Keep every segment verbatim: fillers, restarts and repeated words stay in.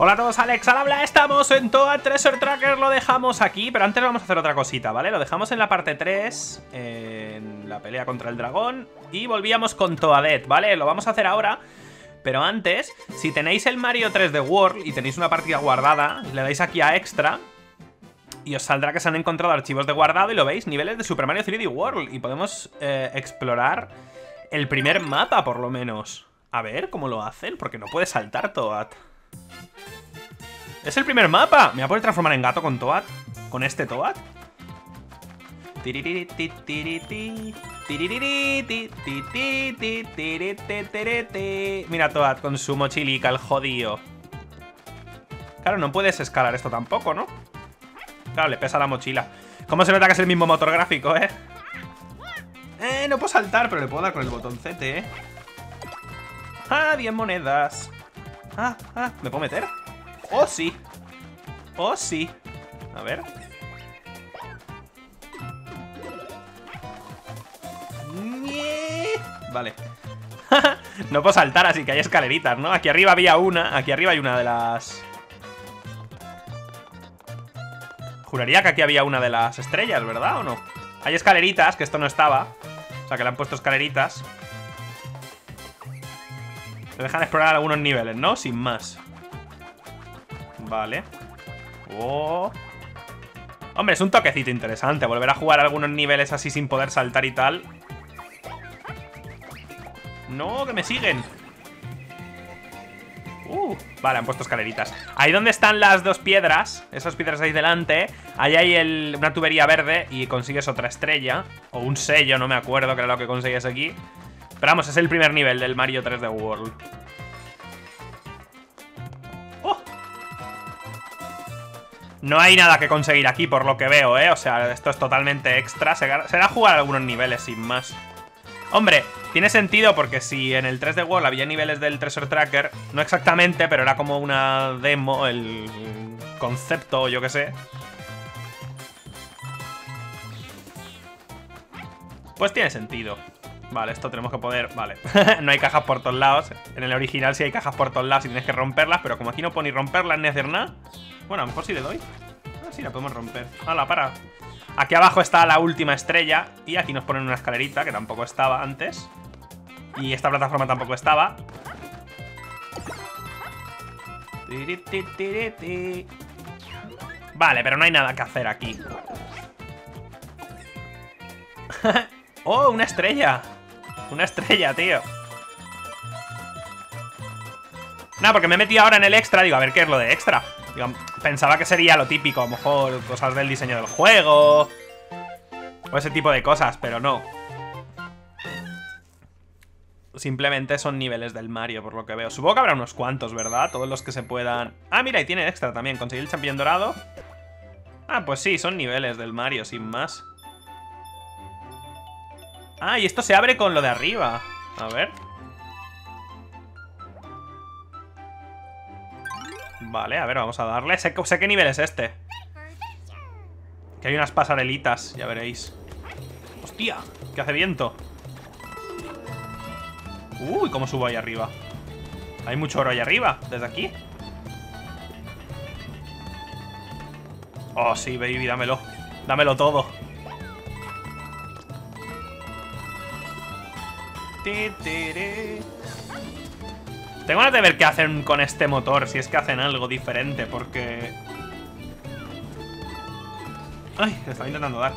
Hola a todos, Alex al habla, estamos en Toad Treasure Tracker, lo dejamos aquí, pero antes vamos a hacer otra cosita, ¿vale? Lo dejamos en la parte tres, en la pelea contra el dragón, y volvíamos con Toadette, ¿vale? Lo vamos a hacer ahora, pero antes, si tenéis el Mario tres D World y tenéis una partida guardada, le dais aquí a Extra, y os saldrá que se han encontrado archivos de guardado, y lo veis, niveles de Super Mario tres D World, y podemos eh, explorar el primer mapa, por lo menos. A ver cómo lo hacen, porque no puede saltar Toad. ¡Es el primer mapa! ¿Me voy a poder transformar en gato con Toad? ¿Con este Toad? Mira Toad con su mochilica, el jodío. Claro, no puedes escalar esto tampoco, ¿no? Claro, le pesa la mochila. ¿Cómo se nota que es el mismo motor gráfico, eh? Eh, no puedo saltar, pero le puedo dar con el botoncete, eh. ¡Ah, diez monedas! ¡Ah, ah! ¿Me puedo meter? ¡Oh, sí! ¡Oh, sí! A ver... Vale. No puedo saltar, así que hay escaleritas, ¿no? Aquí arriba había una. Aquí arriba hay una de las... Juraría que aquí había una de las estrellas, ¿verdad? ¿O no? Hay escaleritas, que esto no estaba. O sea, que le han puesto escaleritas. Te dejan explorar algunos niveles, ¿no? Sin más. Vale. Oh. Hombre, es un toquecito interesante. Volver a jugar algunos niveles así sin poder saltar y tal. No, que me siguen. Uh, vale, han puesto escaleritas. Ahí donde están las dos piedras, esas piedras ahí delante, ahí hay el, una tubería verde y consigues otra estrella. O un sello, no me acuerdo que era lo que consigues aquí. Pero vamos, es el primer nivel del Mario tres D World. ¡Oh! No hay nada que conseguir aquí, por lo que veo, ¿eh? O sea, esto es totalmente extra. Será jugar algunos niveles, sin más. Hombre, tiene sentido porque si en el tres D World había niveles del Treasure Tracker, no exactamente, pero era como una demo, el concepto, yo qué sé. Pues tiene sentido. Vale, esto tenemos que poder... Vale, no hay cajas por todos lados. En el original sí hay cajas por todos lados y tienes que romperlas, pero como aquí no puedo ni romperlas ni hacer nada... Bueno, a lo mejor sí le doy. A ver si la podemos romper. ¡Hala, para! Aquí abajo está la última estrella y aquí nos ponen una escalerita que tampoco estaba antes. Y esta plataforma tampoco estaba. Vale, pero no hay nada que hacer aquí. ¡Oh, una estrella! Una estrella, tío. Nada, porque me he metido ahora en el extra. Digo, a ver qué es lo de extra. Digo, pensaba que sería lo típico. A lo mejor cosas del diseño del juego. O ese tipo de cosas, pero no. Simplemente son niveles del Mario, por lo que veo. Supongo que habrá unos cuantos, ¿verdad? Todos los que se puedan... Ah, mira, y tiene extra también. Conseguí el champiñón dorado. Ah, pues sí, son niveles del Mario, sin más. Ah, y esto se abre con lo de arriba. A ver. Vale, a ver, vamos a darle. Sé, sé qué nivel es este. Que hay unas pasarelitas, ya veréis. ¡Hostia! ¿Qué hace viento? Uy, ¿cómo subo ahí arriba? Hay mucho oro ahí arriba, desde aquí. Oh, sí, baby, dámelo. Dámelo todo. Tengo ganas de ver qué hacen con este motor, si es que hacen algo diferente, porque... Ay, le estaba intentando dar.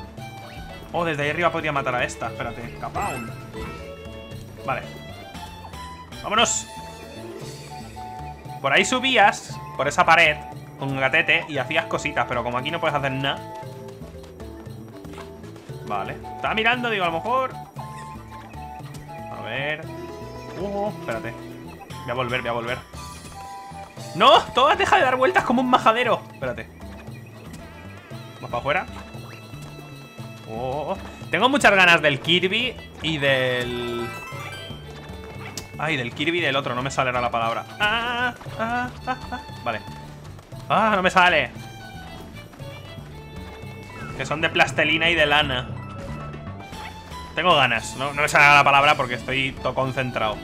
Oh, desde ahí arriba podría matar a esta. Espérate, capón. Vale. ¡Vámonos! Por ahí subías, por esa pared, con un gatete, y hacías cositas, pero como aquí no puedes hacer nada... Vale. Estaba mirando, digo, a lo mejor... A ver... Uh, espérate. Voy a volver, voy a volver. ¡No! Todas deja de dar vueltas como un majadero. Espérate. Vamos para afuera. Oh. Tengo muchas ganas del Kirby y del... Ay, del Kirby y del otro. No me sale ahora la palabra. Ah, ah, ah, ah. Vale. Ah, no me sale. Que son de plastelina y de lana. Tengo ganas, no, no me sale la palabra porque estoy todo concentrado.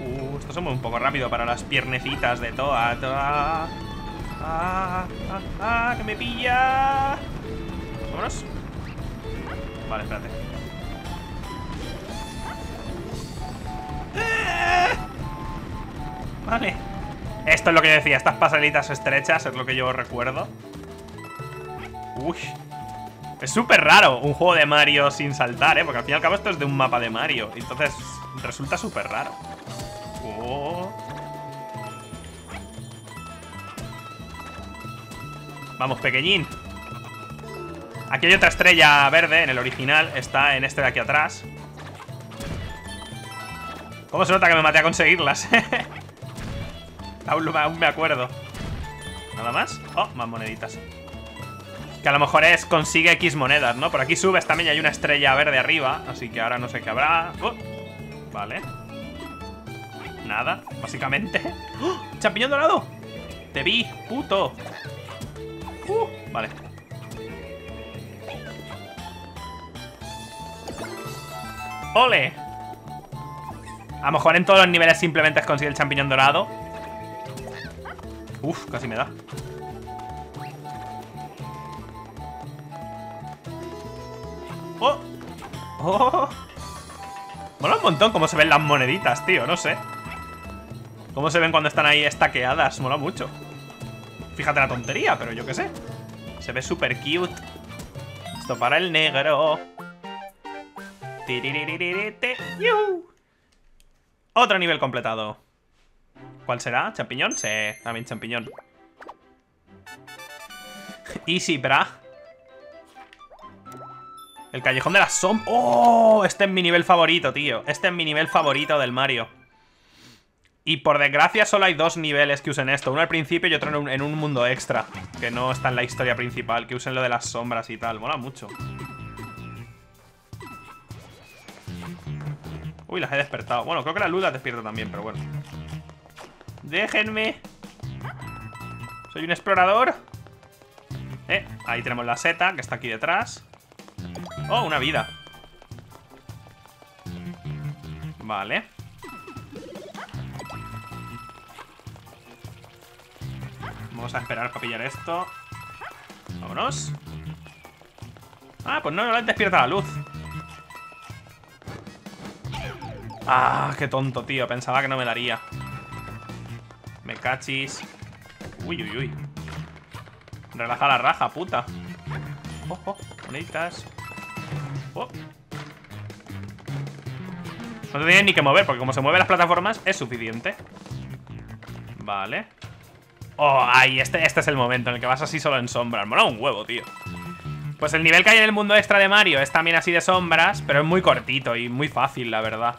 Uh, esto se mueve un poco rápido para las piernecitas de Toa. Toa. Ah, ah, ah, que me pilla. Vámonos. Vale, espérate. Vale. Esto es lo que yo decía, estas pasaditas estrechas es lo que yo recuerdo. Uy. Es súper raro un juego de Mario sin saltar, ¿eh? Porque al fin y al cabo esto es de un mapa de Mario. Entonces resulta súper raro. Oh. Vamos, pequeñín. Aquí hay otra estrella verde en el original. Está en este de aquí atrás. ¿Cómo se nota que me maté a conseguirlas? aún, aún me acuerdo. ¿Nada más? Oh, más moneditas. Que a lo mejor es consigue X monedas, ¿no? Por aquí subes también y hay una estrella verde arriba. Así que ahora no sé qué habrá. Oh, vale. Nada, básicamente. ¡Oh! ¡Champiñón dorado! ¡Te vi, puto! Uh, vale. ¡Ole! A lo mejor en todos los niveles simplemente consigue el champiñón dorado. Uf, casi me da. ¡Oh! ¡Oh! Mola un montón cómo se ven las moneditas, tío. No sé. Cómo se ven cuando están ahí estaqueadas. Mola mucho. Fíjate la tontería, pero yo qué sé. Se ve súper cute. Esto para el negro. ¡Yuhu! Otro nivel completado. ¿Cuál será? ¿Champiñón? Sí, también champiñón. Easy, bra. El callejón de las sombras. ¡Oh! Este es mi nivel favorito, tío. Este es mi nivel favorito del Mario. Y por desgracia solo hay dos niveles que usen esto. Uno al principio y otro en un, en un mundo extra. Que no está en la historia principal. Que usen lo de las sombras y tal. Mola mucho. Uy, las he despertado. Bueno, creo que la luz la despierta también, pero bueno. ¡Déjenme! Soy un explorador. Eh, ahí tenemos la seta que está aquí detrás. Oh, una vida. Vale. Vamos a esperar para pillar esto. Vámonos. Ah, pues no, no le despierta la luz. Ah, qué tonto, tío. Pensaba que no me daría. Me cachis. Uy, uy, uy. Relaja la raja, puta. Oh, oh, bonitas. Oh. No te tienes ni que mover, porque como se mueven las plataformas es suficiente. Vale. Oh, ay, este, este es el momento en el que vas así solo en sombras. Mola un huevo, tío. Pues el nivel que hay en el mundo extra de Mario es también así de sombras, pero es muy cortito y muy fácil, la verdad.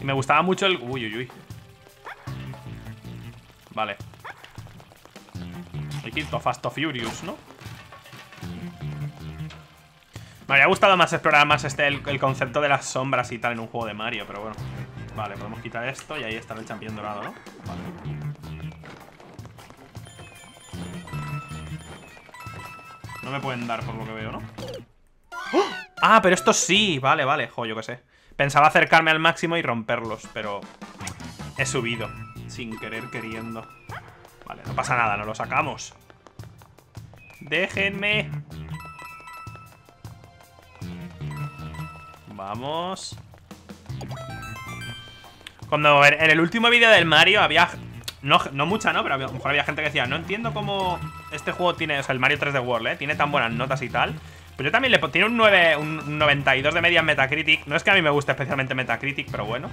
Y me gustaba mucho el... Uy, uy, uy. Vale. Hay que ir to Fast to Furious, ¿no? Me habría gustado más explorar más este el, el concepto de las sombras y tal en un juego de Mario, pero bueno. Vale, podemos quitar esto y ahí está el champiñón dorado, ¿no? Vale. No me pueden dar por lo que veo, ¿no? ¡Oh! Ah, pero esto sí. Vale, vale. Jo, yo qué sé. Pensaba acercarme al máximo y romperlos, pero he subido. Sin querer queriendo. Vale, no pasa nada, no lo sacamos. Déjenme. Vamos. Cuando en el último vídeo del Mario había... No, no mucha, ¿no? Pero a lo mejor había gente que decía, no entiendo cómo este juego tiene... O sea, el Mario tres D World, ¿eh? Tiene tan buenas notas y tal. Pero yo también le pongo... Tiene un nueve, un noventa y dos de media en Metacritic. No es que a mí me guste especialmente Metacritic, pero bueno.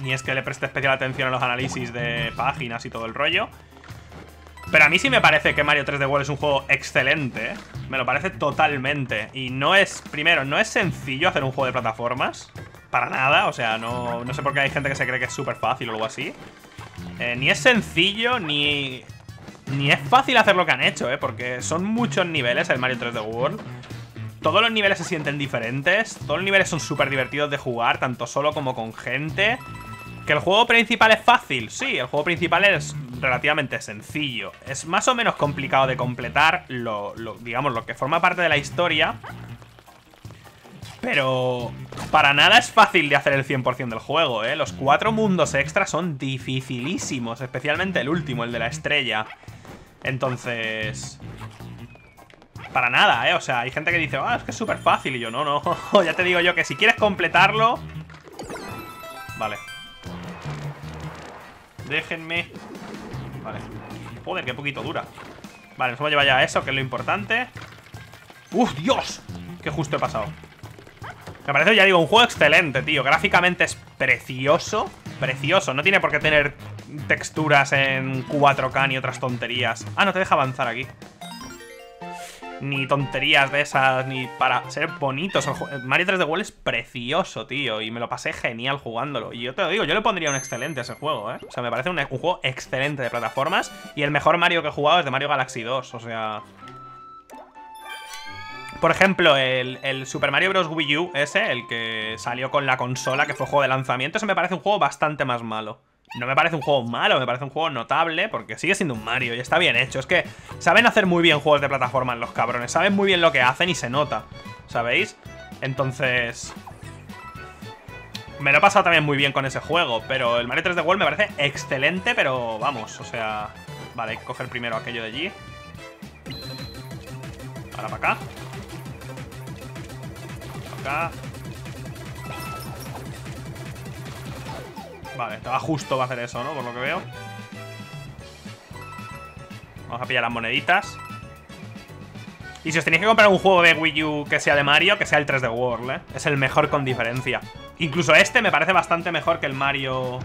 Ni es que le preste especial atención a los análisis de páginas y todo el rollo. Pero a mí sí me parece que Mario tres D World es un juego excelente, ¿eh? Me lo parece totalmente. Y no es... Primero, no es sencillo hacer un juego de plataformas. Para nada. O sea, no, no sé por qué hay gente que se cree que es súper fácil o algo así. Eh, ni es sencillo, ni... Ni es fácil hacer lo que han hecho, ¿eh? Porque son muchos niveles el Mario tres D World. Todos los niveles se sienten diferentes. Todos los niveles son súper divertidos de jugar, tanto solo como con gente. ¿Que el juego principal es fácil? Sí, el juego principal es... relativamente sencillo. Es más o menos complicado de completar lo, lo, digamos, lo que forma parte de la historia. Pero para nada es fácil de hacer el cien por cien del juego, ¿eh? Los cuatro mundos extra son dificilísimos, especialmente el último, el de la estrella. Entonces... para nada, ¿eh? O sea, hay gente que dice, ah, es que es súper fácil. Y yo, no, no, ya te digo yo que si quieres completarlo... Vale. Déjenme... Vale. Joder, qué poquito dura. Vale, nos vamos a llevar ya a eso, que es lo importante. ¡Uf, Dios! Que justo he pasado. Me parece, ya digo, un juego excelente, tío. Gráficamente es precioso. Precioso, no tiene por qué tener texturas en cuatro K ni otras tonterías. Ah, no te deja avanzar aquí. Ni tonterías de esas, ni para ser bonitos. Mario tres D World es precioso, tío. Y me lo pasé genial jugándolo. Y yo te lo digo, yo le pondría un excelente a ese juego, ¿eh? O sea, me parece un, un juego excelente de plataformas. Y el mejor Mario que he jugado es de Mario Galaxy dos, o sea... Por ejemplo, el, el Super Mario Bros. Wii U ese, el que salió con la consola, que fue juego de lanzamiento, ese me parece un juego bastante más malo. No me parece un juego malo, me parece un juego notable, porque sigue siendo un Mario y está bien hecho. Es que saben hacer muy bien juegos de plataformas los cabrones, saben muy bien lo que hacen y se nota, ¿sabéis? Entonces... me lo he pasado también muy bien con ese juego, pero el Mario tres D World me parece excelente, pero vamos, o sea... Vale, hay que coger primero aquello de allí. Ahora para acá. Acá. Vale, estaba justo va a hacer eso, ¿no? Por lo que veo. Vamos a pillar las moneditas. Y si os tenéis que comprar un juego de Wii U que sea de Mario, que sea el tres D World, ¿eh? Es el mejor con diferencia. Incluso este me parece bastante mejor que el Mario...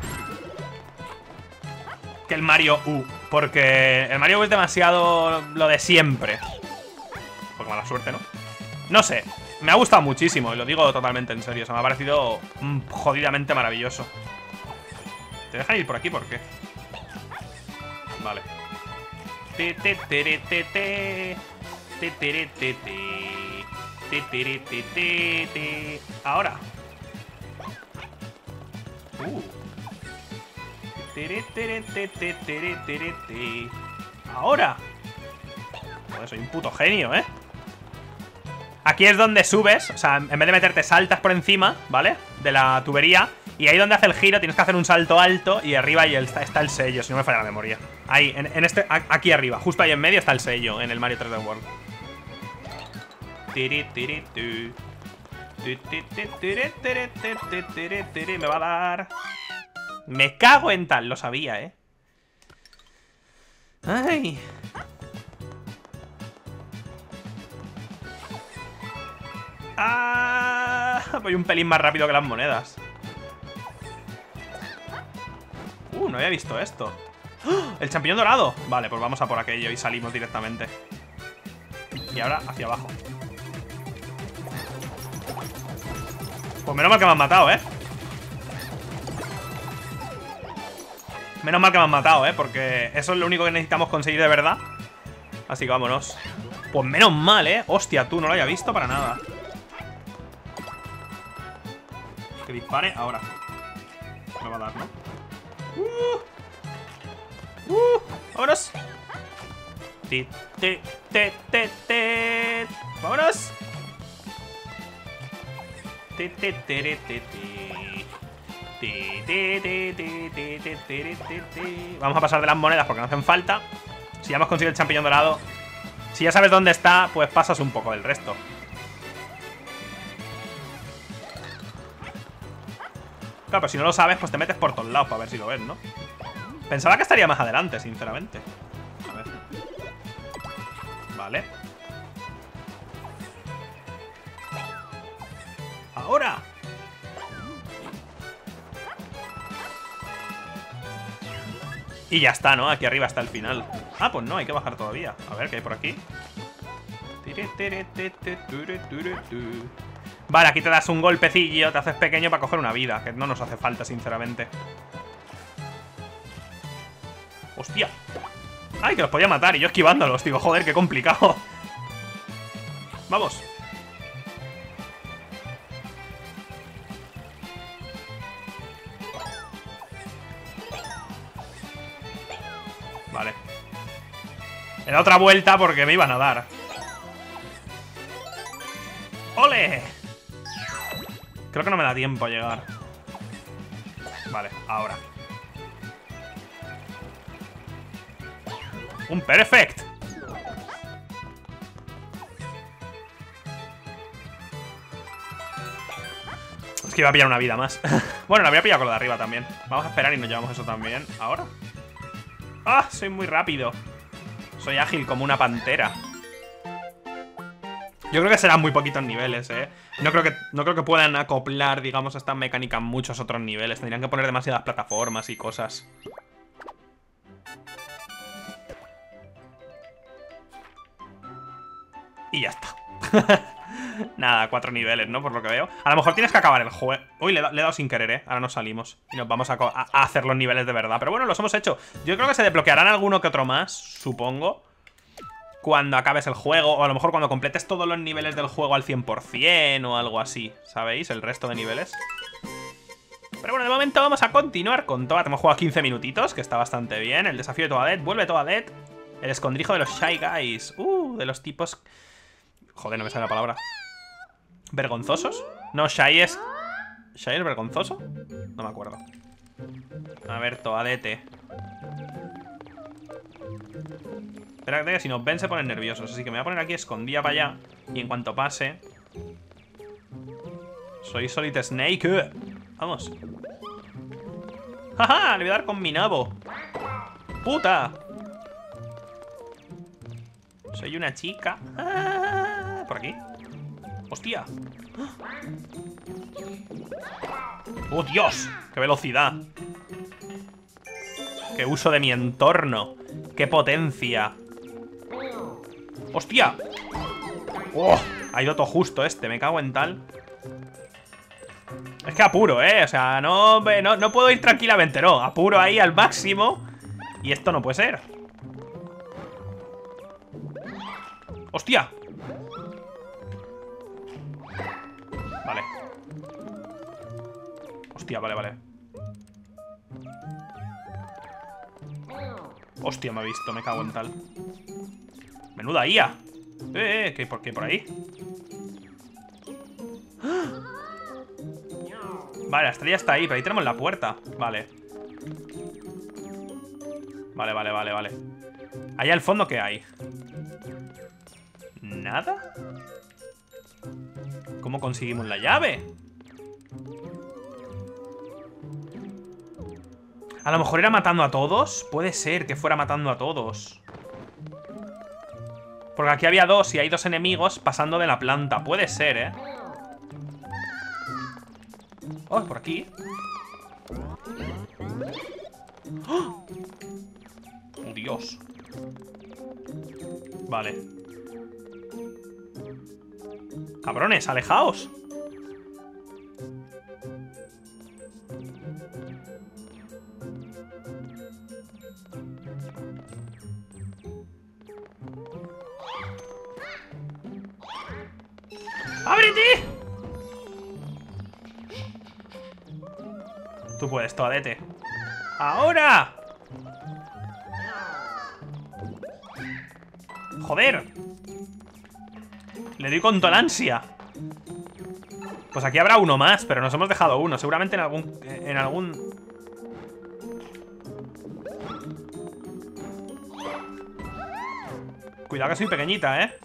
que el Mario U. Porque el Mario U es demasiado lo de siempre. Porque mala suerte, ¿no? No sé. Me ha gustado muchísimo, y lo digo totalmente en serio. O sea, me ha parecido jodidamente maravilloso. ¿Te dejan ir por aquí? ¿Por qué? Vale. Ahora. Uh. Ahora. Joder, soy un puto genio, ¿eh? Aquí es donde subes, o sea, en vez de meterte saltas por encima, ¿vale? De la tubería. Y ahí donde hace el giro tienes que hacer un salto alto. Y arriba ahí está, está el sello, si no me falla la memoria. Ahí, en, en este, aquí arriba, justo ahí en medio está el sello, en el Mario tres D World. Me va a dar... me cago en tal, lo sabía, ¿eh? Ay... Ah, voy un pelín más rápido que las monedas. Uh, no había visto esto. ¡Oh! El champiñón dorado. Vale, pues vamos a por aquello y salimos directamente. Y ahora hacia abajo. Pues menos mal que me han matado, ¿eh? Menos mal que me han matado, ¿eh? Porque eso es lo único que necesitamos conseguir de verdad. Así que vámonos. Pues menos mal, ¿eh? Hostia, tú no lo había visto para nada. Que dispare ahora. Me va a dar, ¿no? ¡Uh! ¡Uh! ¡Vámonos! ¡Ti, ti, ti, ti, ti! ¡Vámonos! ¡Ti, ti, ti, ti, ti, ti! ¡Ti, ti, ti, ti, ti, ti, ti, ti, ti! Vamos a pasar de las monedas porque no hacen falta. Si ya hemos conseguido el champiñón dorado, si ya sabes dónde está, pues pasas un poco del resto. Claro, pero si no lo sabes, pues te metes por todos lados para ver si lo ves, ¿no? Pensaba que estaría más adelante, sinceramente. A ver. Vale. ¡Ahora! Y ya está, ¿no? Aquí arriba está el final. Ah, pues no, hay que bajar todavía. A ver, ¿qué hay por aquí? Vale, aquí te das un golpecillo, te haces pequeño para coger una vida, que no nos hace falta, sinceramente. ¡Hostia! ¡Ay, que los podía matar! Y yo esquivándolos, digo, joder, qué complicado. ¡Vamos! Vale. Le da otra vuelta porque me iban a dar. ¡Ole! Creo que no me da tiempo a llegar. Vale, ahora. ¡Un perfect! Es que iba a pillar una vida más. Bueno, la había pillado con la de arriba también. Vamos a esperar y nos llevamos eso también. ¿Ahora? ¡Ah! Soy muy rápido. Soy ágil como una pantera. Yo creo que serán muy poquitos niveles, eh. No creo que, no creo que puedan acoplar, digamos, esta mecánica en muchos otros niveles. Tendrían que poner demasiadas plataformas y cosas. Y ya está. Nada, cuatro niveles, ¿no? Por lo que veo. A lo mejor tienes que acabar el juego. Uy, le he, le he dado sin querer, ¿eh? Ahora nos salimos. Y nos vamos a, a, a hacer los niveles de verdad. Pero bueno, los hemos hecho. Yo creo que se desbloquearán alguno que otro más, supongo. Cuando acabes el juego. O a lo mejor cuando completes todos los niveles del juego al cien por cien o algo así. ¿Sabéis? El resto de niveles. Pero bueno, de momento vamos a continuar con Toadette. Hemos jugado quince minutitos, que está bastante bien. El desafío de Toadette. Vuelve Toadette. El escondrijo de los Shy Guys. Uh, de los tipos... Joder, no me sale la palabra. ¿Vergonzosos? No, Shy es... ¿Shy es vergonzoso? No me acuerdo. A ver, Toadette. Espérate que si nos ven se ponen nerviosos. Así que me voy a poner aquí escondida para allá. Y en cuanto pase... Soy Solid Snake. Vamos. ¡Jaja! Le voy a dar con mi nabo. ¡Puta! Soy una chica. ¡Ah! Por aquí. ¡Hostia! ¡Oh, Dios! ¡Qué velocidad! ¡Qué uso de mi entorno! ¡Qué potencia! ¡Hostia! ¡Oh! Ha ido todo justo este, me cago en tal. Es que apuro, ¿eh? O sea, no, no, no puedo ir tranquilamente, no. Apuro ahí al máximo. Y esto no puede ser. ¡Hostia! Vale. Hostia, vale, vale. Hostia, me ha visto, me cago en tal. Menuda I A. Eh, eh, ¿qué, por qué por ahí? ¡Ah! Vale, la estrella está ahí, pero ahí tenemos la puerta. Vale. Vale, vale, vale, vale. Allá al fondo, ¿qué hay? ¿Nada? ¿Cómo conseguimos la llave? A lo mejor era matando a todos. Puede ser que fuera matando a todos. Porque aquí había dos y hay dos enemigos pasando de la planta. Puede ser, ¿eh? Oh, por aquí. ¡Oh! Dios. Vale. Cabrones, alejaos. ¡Ábrete! Tú puedes, Toadette. ¡Ahora! ¡Joder! Le doy con toda la ansia. Pues aquí habrá uno más, pero nos hemos dejado uno. Seguramente en algún... En algún... Cuidado que soy pequeñita, ¿eh?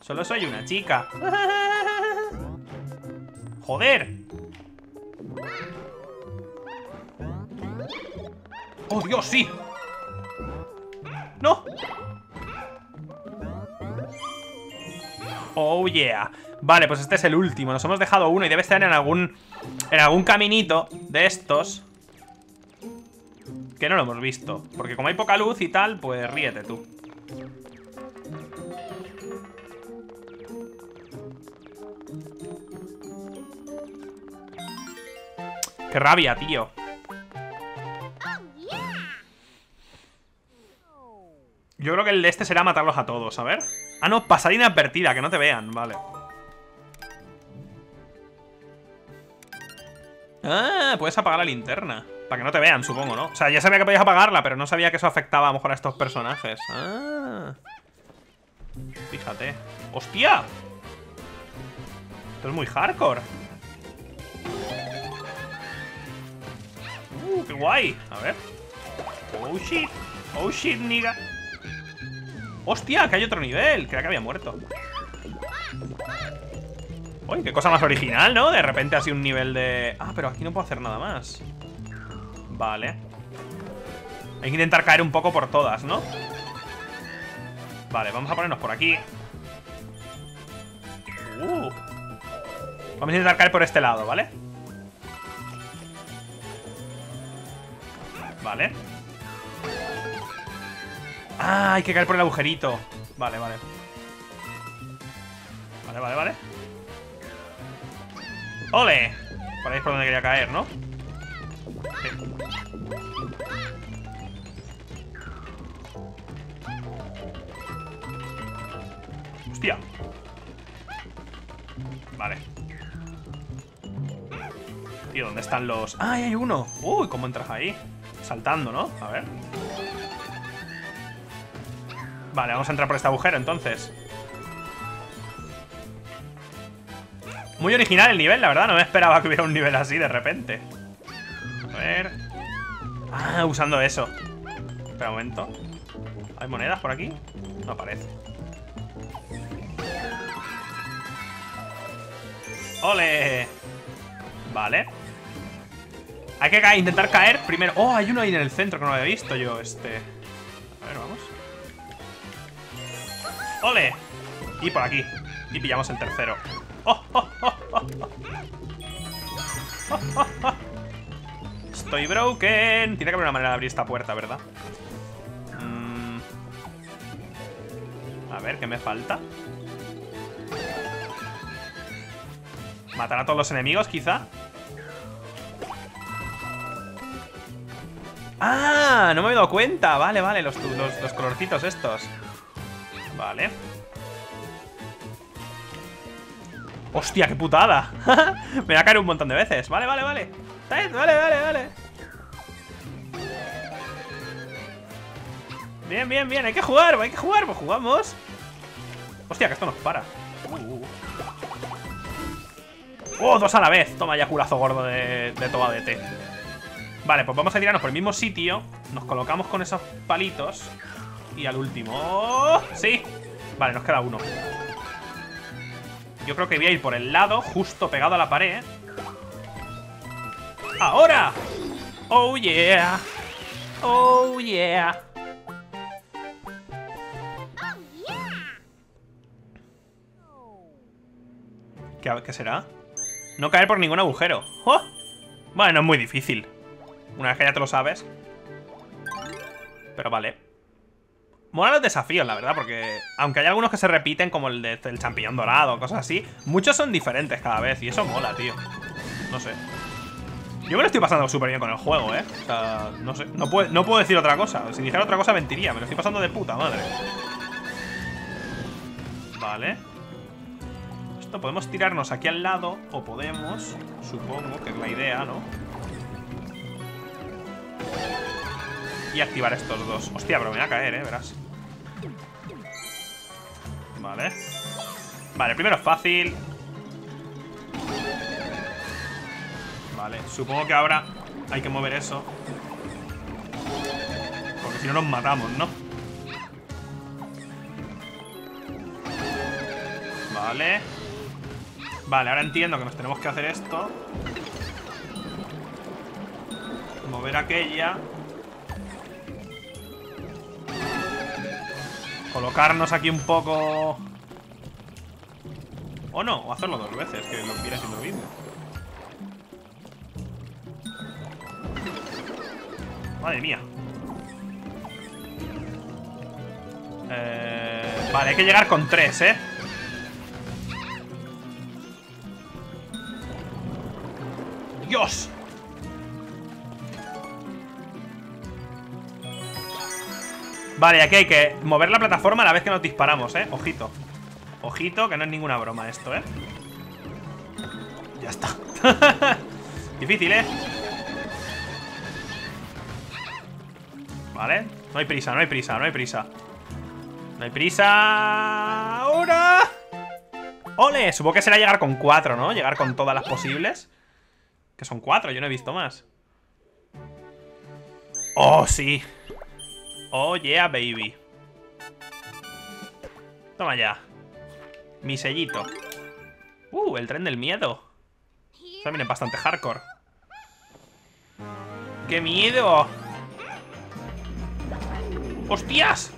Solo soy una chica. ¡Joder! ¡Oh, Dios, sí! ¡No! Oh yeah. Vale, pues este es el último. Nos hemos dejado uno y debe estar en algún en algún caminito de estos que no lo hemos visto, porque como hay poca luz y tal, pues ríete tú. Qué rabia, tío. Yo creo que el de este será matarlos a todos, a ver. Ah, no, pasar inadvertida, que no te vean, vale. Ah, puedes apagar la linterna. Para que no te vean, supongo, ¿no? O sea, ya sabía que podías apagarla, pero no sabía que eso afectaba a lo mejor a estos personajes. Ah. Fíjate. ¡Hostia! Esto es muy hardcore. ¡Uh, qué guay! A ver. ¡Oh, shit! ¡Oh, shit, nigga! ¡Hostia, que hay otro nivel! Creía que había muerto. ¡Uy, qué cosa más original!, ¿no? De repente así un nivel de... Ah, pero aquí no puedo hacer nada más. Vale. Hay que intentar caer un poco por todas, ¿no? Vale, vamos a ponernos por aquí. Uh. Vamos a intentar caer por este lado, ¿vale? Vale. Ah, hay que caer por el agujerito. Vale, vale. Vale, vale, vale. ¡Ole! Por ahí es por donde quería caer, ¿no? Sí. Hostia. Vale. Tío, ¿dónde están los...? ¡Ah, hay uno! ¡Uy! ¿Cómo entras ahí? Saltando, ¿no? A ver. Vale, vamos a entrar por este agujero, entonces. Muy original el nivel, la verdad. No me esperaba que hubiera un nivel así de repente. A ver... Ah, usando eso. Espera un momento. ¿Hay monedas por aquí? No aparece. ¡Ole! Vale. Hay que ca- intentar caer primero. ¡Oh! Hay uno ahí en el centro que no lo había visto yo. Este... A ver, vamos. ¡Ole! Y por aquí. Y pillamos el tercero. ¡Oh, oh, oh, oh, oh! ¡Oh, oh, oh! Estoy broken. Tiene que haber una manera de abrir esta puerta, ¿verdad? Mm. A ver, ¿qué me falta? ¿Matar a todos los enemigos, quizá? ¡Ah! No me he dado cuenta. Vale, vale, los, los, los colorcitos estos. Vale. ¡Hostia, qué putada! Me voy a caer un montón de veces. Vale, vale, vale. Vale, vale, vale. Bien, bien, bien. Hay que jugar, hay que jugar. Pues jugamos. Hostia, que esto nos para. Uh. ¡Oh, dos a la vez! Toma ya, culazo gordo de, de Toadette. Vale, pues vamos a tirarnos por el mismo sitio. Nos colocamos con esos palitos. Y al último... ¡Oh! ¡Sí! Vale, nos queda uno. Yo creo que voy a ir por el lado, justo pegado a la pared. ¡Ahora! ¡Oh, yeah! ¡Oh, yeah! ¿Qué, qué será? No caer por ningún agujero. ¡Oh! Bueno, es muy difícil. Una vez que ya te lo sabes. Pero vale. Mola los desafíos, la verdad, porque aunque hay algunos que se repiten, como el de, el champiñón dorado, cosas así, muchos son diferentes cada vez y eso mola, tío. No sé. Yo me lo estoy pasando súper bien con el juego, ¿eh? O sea, no sé. No puedo, no puedo decir otra cosa. Si dijera otra cosa, mentiría. Me lo estoy pasando de puta madre. Vale. Esto podemos tirarnos aquí al lado o podemos, supongo que es la idea, ¿no? Y activar estos dos. Hostia, pero me voy a caer, eh, verás. Vale. Vale, primero es fácil. Vale, supongo que ahora hay que mover eso. Porque si no nos matamos, ¿no? Vale. Vale, ahora entiendo que nos tenemos que hacer esto. Mover aquella. Colocarnos aquí un poco. O no, o hacerlo dos veces, que lo quiera haciendo lo mismo. Madre mía. Eh, vale, hay que llegar con tres, ¿eh? ¡Dios! Vale, aquí hay que mover la plataforma a la vez que nos disparamos, ¿eh? Ojito. Ojito, que no es ninguna broma esto, ¿eh? Ya está. Difícil, ¿eh? Vale. No hay prisa, no hay prisa, no hay prisa. No hay prisa... ¡Ahora! ¡Ole! Supongo que será llegar con cuatro, ¿no? Llegar con todas las posibles. Que son cuatro, yo no he visto más. Oh, sí. Oh, yeah, baby. Toma ya. Mi sellito. Uh, el tren del miedo. Eso también es bastante hardcore. ¡Qué miedo! ¡Hostias!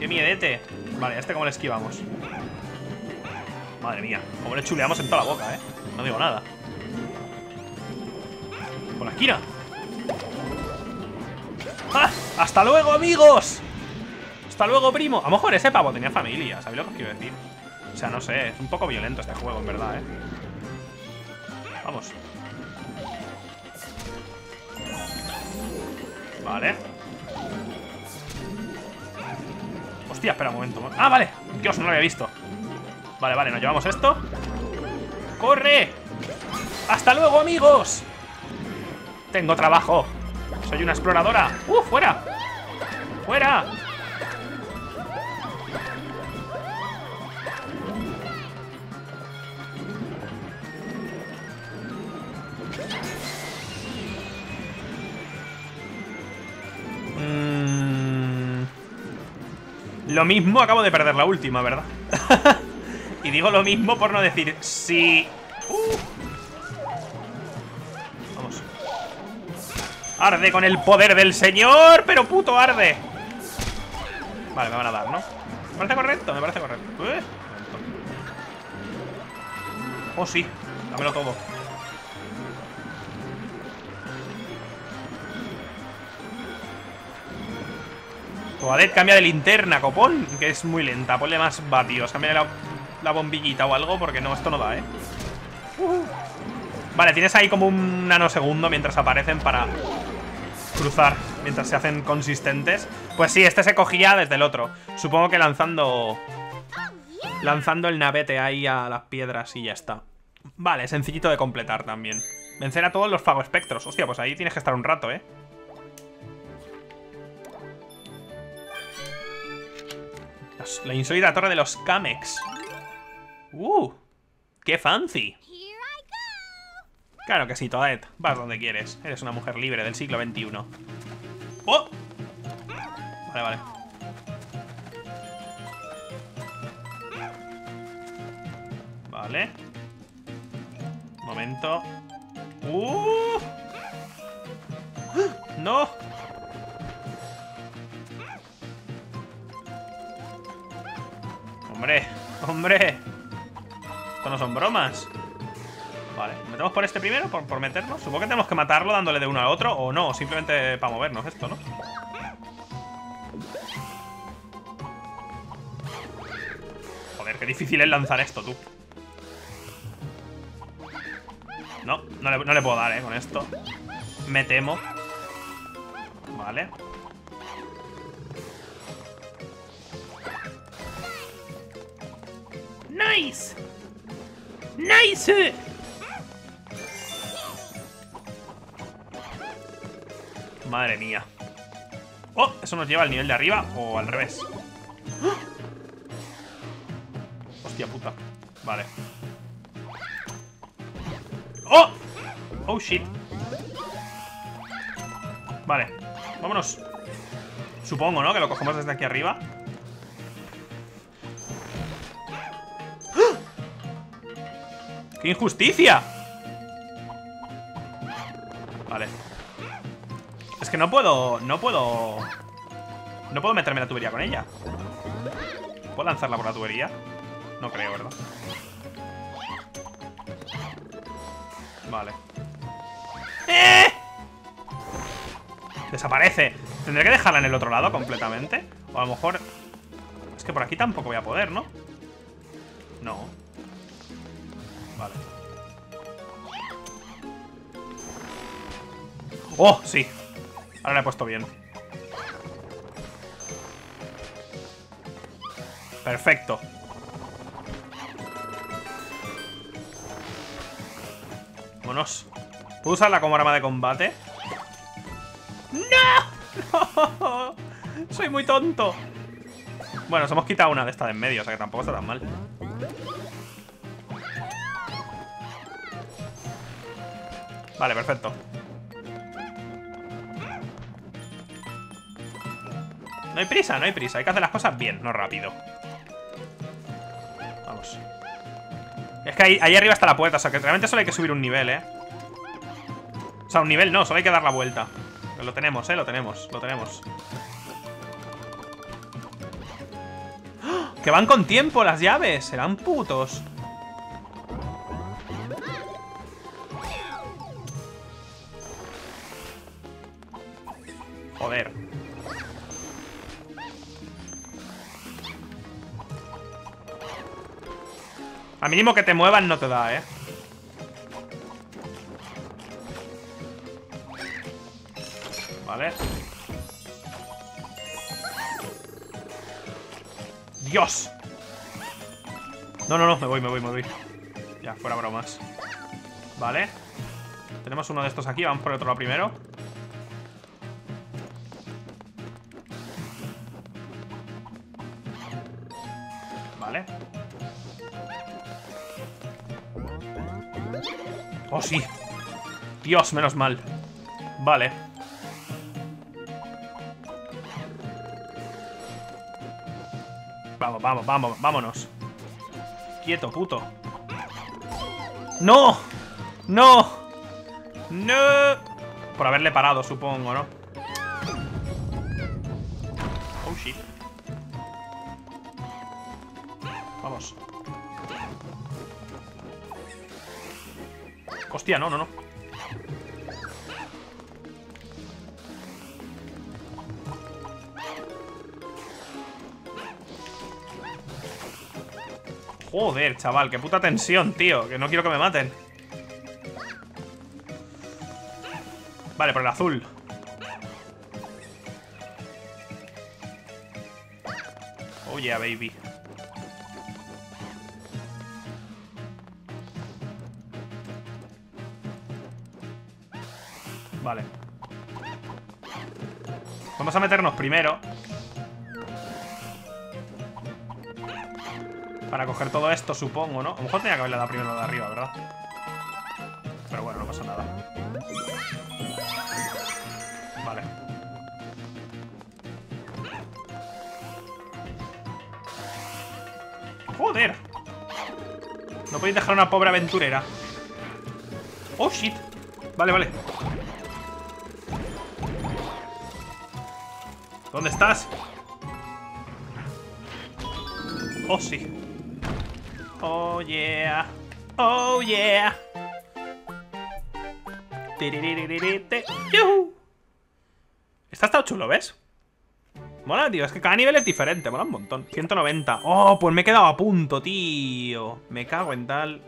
¡Qué miedete! Vale, ¿a este cómo le esquivamos? Madre mía, como le chuleamos en toda la boca, ¿eh? No digo nada. Por la esquina. ¡Ah! ¡Hasta luego, amigos! ¡Hasta luego, primo! A lo mejor ese pavo tenía familia, ¿sabéis lo que os quiero decir? O sea, no sé, es un poco violento este juego, en verdad, ¿eh? Vamos. Vale. Hostia, espera un momento. ¡Ah, vale! Dios, no lo había visto. Vale, vale, nos llevamos esto. ¡Corre! ¡Hasta luego, amigos! Tengo trabajo. Soy una exploradora. ¡Uh, fuera! ¡Fuera! Lo mismo, acabo de perder la última, ¿verdad? Y digo lo mismo por no decir sí. Uh. Vamos. Arde con el poder del señor, pero puto arde. Vale, me van a dar, ¿no? Me parece correcto, me parece correcto. ¿Eh? Oh, sí. Dámelo todo. Toadette, cambia de linterna, copón. Que es muy lenta, ponle más vatios. Cambia la, la bombillita o algo. Porque no, esto no da, eh uh-huh. Vale, tienes ahí como un nanosegundo mientras aparecen para cruzar, mientras se hacen consistentes. Pues sí, este se cogía desde el otro. Supongo que lanzando Lanzando el navete ahí a las piedras y ya está. Vale, sencillito de completar también. Vencer a todos los fagoespectros. Hostia, pues ahí tienes que estar un rato, eh la insólita torre de los Kamex. ¡Uh! ¡Qué fancy! Claro que sí, Toadette. Vas donde quieres. Eres una mujer libre del siglo veintiuno. ¡Oh! Vale, vale. Vale. Un momento. ¡Uh! ¡No! ¡Hombre! ¡Hombre! Esto no son bromas. Vale, ¿metemos por este primero? ¿Por, por meternos? Supongo que tenemos que matarlo dándole de uno al otro. O no, simplemente para movernos esto, ¿no? Joder, qué difícil es lanzar esto, tú. No, no le, no le puedo dar, ¿eh? Con esto me temo. Vale. ¡Nice! ¡Nice! Madre mía. Oh, eso nos lleva al nivel de arriba o al revés. ¡Oh! Hostia puta. Vale. ¡Oh! ¡Oh, shit! Vale, vámonos. Supongo, ¿no? Que lo cogemos desde aquí arriba. ¡Qué injusticia! Vale. Es que no puedo... No puedo... No puedo meterme en la tubería con ella. ¿Puedo lanzarla por la tubería? No creo, ¿verdad? Vale. ¡Eh! Desaparece. Tendré que dejarla en el otro lado completamente. O a lo mejor... Es que por aquí tampoco voy a poder, ¿no? No. Vale. ¡Oh, sí! Ahora la he puesto bien. Perfecto. Vámonos. ¿Puedo usarla como arma de combate? ¡No! ¡No! ¡Soy muy tonto! Bueno, nos hemos quitado una de estas de en medio, o sea que tampoco está tan mal. Vale, perfecto. No hay prisa, no hay prisa. Hay que hacer las cosas bien, no rápido. Vamos. Es que ahí, ahí arriba está la puerta. O sea, que realmente solo hay que subir un nivel, ¿eh? O sea, un nivel no. Solo hay que dar la vuelta. Pero lo tenemos, ¿eh? Lo tenemos, lo tenemos. ¡Que van con tiempo las llaves! ¡Serán putos! Joder. A mínimo que te muevan no te da, ¿eh? Vale. ¡Dios! No, no, no, me voy, me voy, me voy. Ya, fuera bromas. Vale. Tenemos uno de estos aquí, vamos por el otro lado primero. Vale. ¡Oh, sí! Dios, menos mal. Vale. Vamos, vamos, vamos, vámonos. Quieto, puto. ¡No! ¡No! ¡No! Por haberle parado, supongo, ¿no? Oh, shit. Vamos. Hostia, no, no, no. Joder, chaval, qué puta tensión, tío. Que no quiero que me maten. Vale, por el azul. Oh yeah, baby. Vale. Vamos a meternos primero para coger todo esto, supongo, ¿no? A lo mejor tenía que haberle dado primero lo de arriba, ¿verdad? Pero bueno, no pasa nada. Vale. ¡Joder! No podéis dejar a una pobre aventurera. ¡Oh, shit! Vale, vale. ¿Dónde estás? Oh, sí. Oh, yeah. Oh, yeah. ¡Yuhu! Está estado chulo, ¿ves? Mola, tío. Es que cada nivel es diferente. Mola un montón. ciento noventa. Oh, pues me he quedado a punto, tío. Me cago en tal.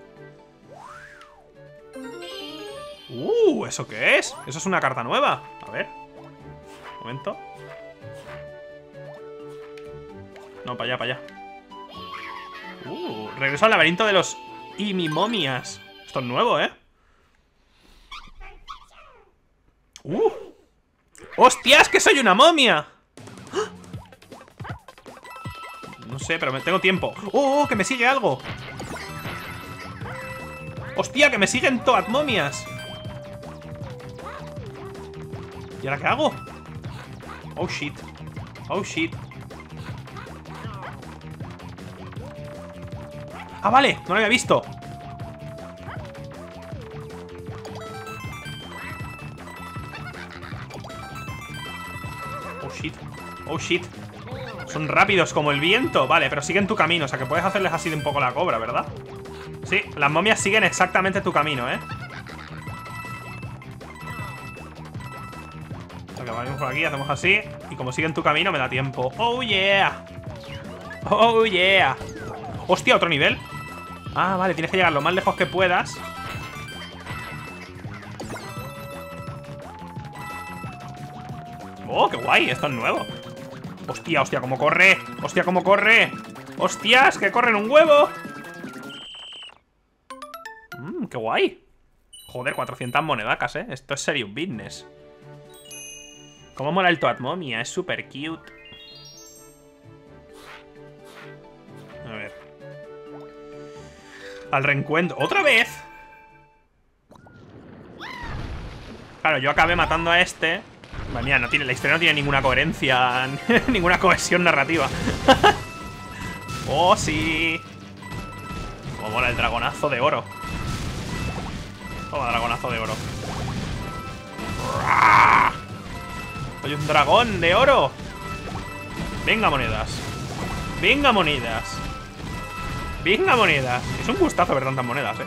Uh, ¿eso qué es? Eso es una carta nueva. A ver. Un momento. No, para allá, para allá. Uh, regreso al laberinto de los Imimomias. Esto es nuevo, ¿eh? Uh. ¡Hostias, que soy una momia! No sé, pero me tengo tiempo. ¡Oh, oh, que me sigue algo! ¡Hostia, que me siguen todas momias! ¿Y ahora qué hago? Oh, shit. Oh, shit. Ah, vale, no lo había visto. Oh, shit. Oh, shit. Son rápidos como el viento. Vale, pero siguen tu camino. O sea, que puedes hacerles así de un poco la cobra, ¿verdad? Sí, las momias siguen exactamente tu camino, ¿eh? O sea, que venimos por aquí, hacemos así. Y como siguen tu camino, me da tiempo. Oh, yeah. Oh, yeah. Hostia, otro nivel. Ah, vale, tienes que llegar lo más lejos que puedas. Oh, qué guay, esto es nuevo. Hostia, hostia, cómo corre. Hostia, cómo corre. Hostias, que corren un huevo. Mmm, qué guay. Joder, cuatrocientas monedacas, eh. Esto es serious business. Cómo mola el Toadmomia, es súper cute. A ver. Al reencuentro. ¡Otra vez! Claro, yo acabé matando a este. Madre mía, no tiene, la historia no tiene ninguna coherencia, ninguna cohesión narrativa. ¡Oh, sí! Como mola el dragonazo de oro. Toma, dragonazo de oro. ¡Soy un dragón de oro! Venga, monedas. Venga, monedas. Venga, monedas. Es un gustazo ver tantas monedas, eh.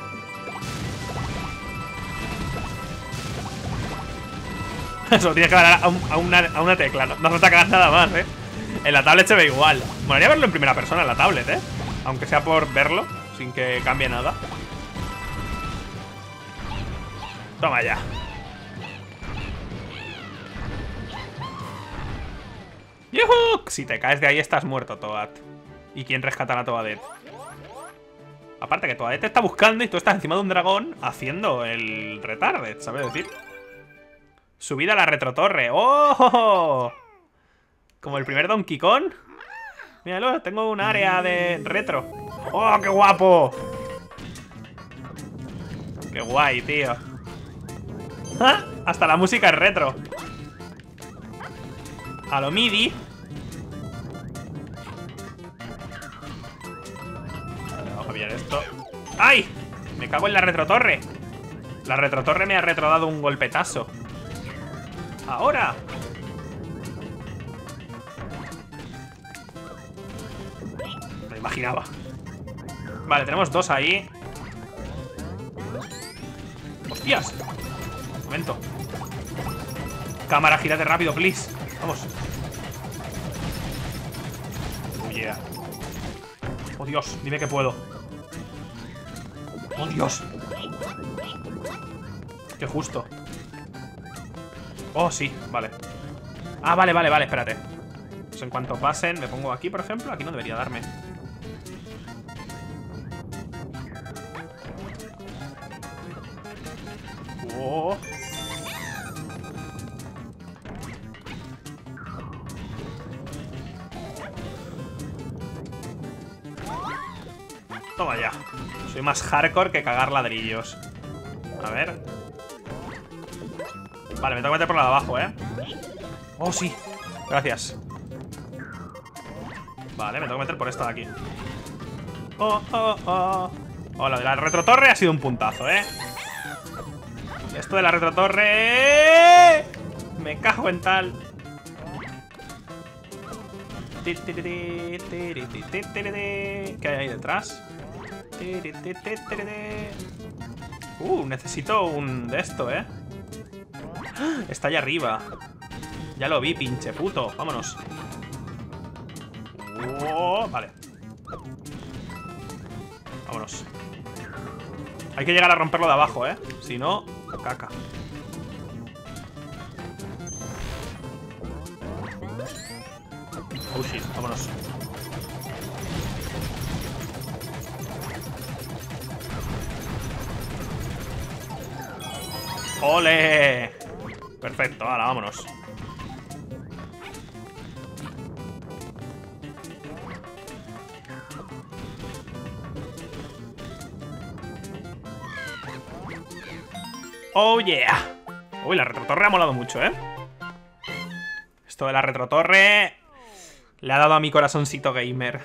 Eso tienes que dar a, un, a, una, a una tecla, no, no hace que hagas nada más, eh. En la tablet se ve igual. Molaría verlo en primera persona en la tablet, eh. Aunque sea por verlo, sin que cambie nada. Toma ya. ¡Yuhu! Si te caes de ahí estás muerto, Toad. ¿Y quién rescatará a Toadette? Aparte que Toadette te está buscando y tú estás encima de un dragón haciendo el retarget, ¿sabes decir? Subida a la retrotorre. ¡Oh! Como el primer Donkey Kong. Míralo, tengo un área de retro. ¡Oh, qué guapo! ¡Qué guay, tío! ¡Ah! Hasta la música es retro. A lo MIDI. Vale, vamos a pillar esto. ¡Ay! Me cago en la retrotorre. La retrotorre me ha retrodado un golpetazo. ¡Ahora! Lo imaginaba. Vale, tenemos dos ahí. ¡Hostias! Un momento. Cámara, gírate rápido, please. Vamos. Oh, yeah. Oh, Dios, dime que puedo. Oh, Dios. Qué justo. Oh, sí, vale. Ah, vale, vale, vale, espérate. Pues en cuanto pasen, me pongo aquí, por ejemplo. Aquí no debería darme. Oh. Toma ya. Soy más hardcore que cagar ladrillos. A ver. Vale, me tengo que meter por la de abajo, ¿eh? Oh, sí. Gracias. Vale, me tengo que meter por esta de aquí. Oh, oh, oh. Oh, la de la retrotorre ha sido un puntazo, ¿eh? Esto de la retrotorre... Me cago en tal. ¿Qué hay ahí detrás? Uh, necesito un de esto, ¿eh? Está allá arriba. Ya lo vi, pinche puto. Vámonos. Oh, vale. Vámonos. Hay que llegar a romperlo de abajo, ¿eh? Si no, caca. Oh, shit. Vámonos. ¡Ole! Perfecto, ahora vámonos. ¡Oh, yeah! Uy, la retrotorre ha molado mucho, ¿eh? Esto de la retrotorre... Le ha dado a mi corazoncito gamer.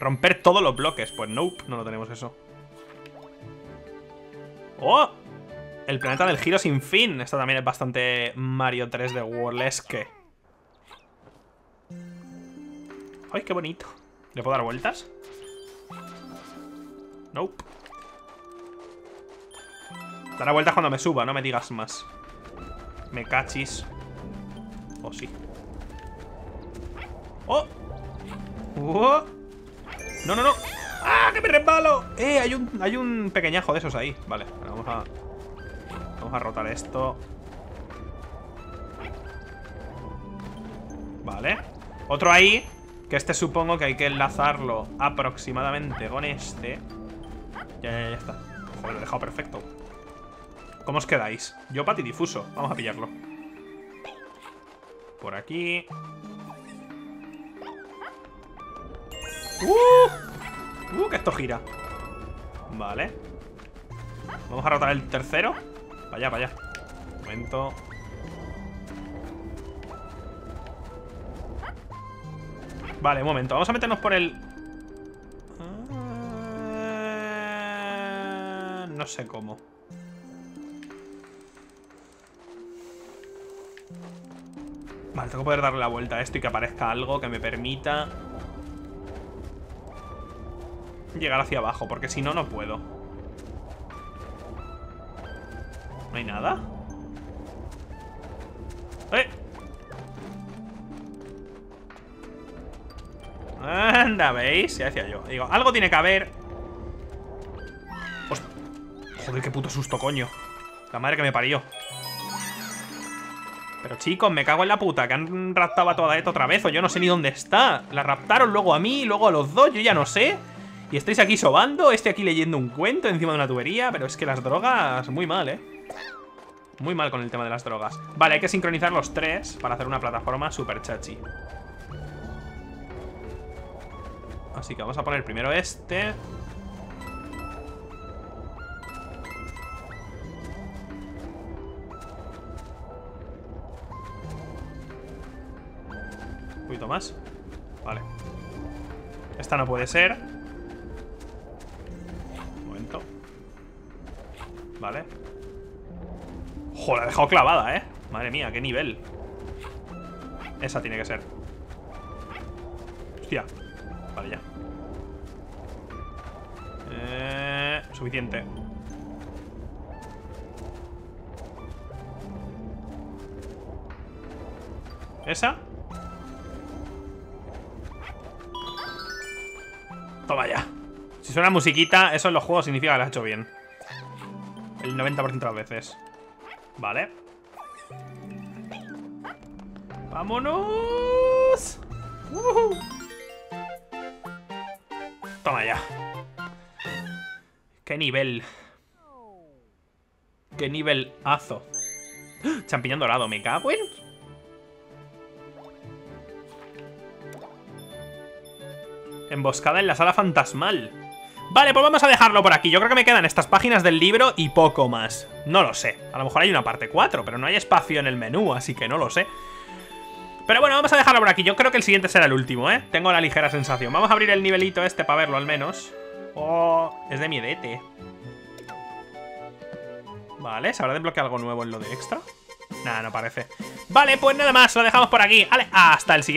Romper todos los bloques. Pues nope, no lo tenemos eso. ¡Oh! El planeta del giro sin fin. Esto también es bastante Mario tres D World-esque. ¡Ay, qué bonito! ¿Le puedo dar vueltas? Nope. Dará vueltas cuando me suba, no me digas más. Me cachis. Oh, sí. ¡Oh! ¡Oh! ¡No, no, no! ¡Ah, que me resbalo! ¡Eh! Hay un, hay un pequeñajo de esos ahí. Vale, vamos a... Vamos a rotar esto. Vale. Otro ahí. Que este supongo que hay que enlazarlo aproximadamente con este. Ya, ya, ya está. Joder, lo he dejado perfecto. ¿Cómo os quedáis? Yo patidifuso. Vamos a pillarlo. Por aquí. ¡Uh! ¡Uh! Que esto gira. Vale. Vamos a rotar el tercero. Para allá, para allá. momento. Vale, un momento. Vamos a meternos por el... No sé cómo. Vale, tengo que poder darle la vuelta a esto y que aparezca algo que me permita llegar hacia abajo, porque si no, no puedo. ¿No hay nada? ¡Eh! Anda, ¿veis? Ya decía yo. Digo, algo tiene que haber. Hostia. Joder, qué puto susto, coño. La madre que me parió. Pero chicos, me cago en la puta, que han raptado a Toadette otra vez, o yo no sé ni dónde está. La raptaron luego a mí, luego a los dos, yo ya no sé. Y estáis aquí sobando, este aquí leyendo un cuento encima de una tubería. Pero es que las drogas, muy mal, eh. Muy mal con el tema de las drogas. Vale, hay que sincronizar los tres para hacer una plataforma super chachi. Así que vamos a poner primero este. Un poquito más. Vale. Esta no puede ser. Un momento. Vale. Joder, la he dejado clavada, eh. Madre mía, qué nivel. Esa tiene que ser. Hostia. Vale, ya. Eh, suficiente. ¿Esa? Toma ya. Si suena musiquita, eso en los juegos significa que lo has hecho bien. El noventa por ciento de las veces. Vale. ¡Vámonos! ¡Uh-huh! Toma ya. Qué nivel. Qué nivelazo. ¡Ah! Champiñón dorado, me cago en. Emboscada en la sala fantasmal. Vale, pues vamos a dejarlo por aquí. Yo creo que me quedan estas páginas del libro y poco más. No lo sé. A lo mejor hay una parte cuatro, pero no hay espacio en el menú, así que no lo sé. Pero bueno, vamos a dejarlo por aquí. Yo creo que el siguiente será el último, ¿eh? Tengo la ligera sensación. Vamos a abrir el nivelito este para verlo al menos. Oh, es de miedete. Vale, ¿se habrá desbloqueado algo nuevo en lo de extra? Nada, no parece. Vale, pues nada más. Lo dejamos por aquí. Vale, hasta el siguiente.